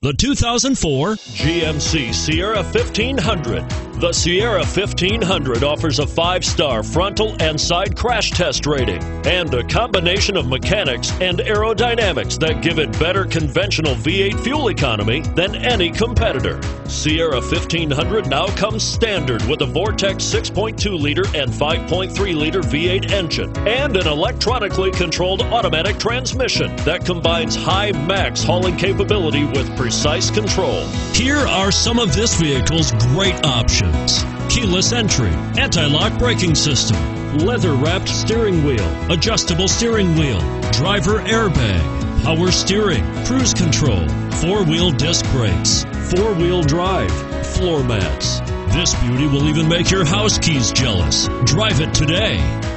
The 2004 GMC Sierra 1500. The Sierra 1500 offers a 5-star frontal and side crash test rating and a combination of mechanics and aerodynamics that give it better conventional V8 fuel economy than any competitor. Sierra 1500 now comes standard with a Vortec 6.2-liter and 5.3-liter V8 engine and an electronically controlled automatic transmission that combines high max hauling capability with precise control. Here are some of this vehicle's great options. Keyless entry, anti-lock braking system, leather-wrapped steering wheel, adjustable steering wheel, driver airbag, power steering, cruise control, four-wheel disc brakes, four-wheel drive, floor mats. This beauty will even make your house keys jealous. Drive it today.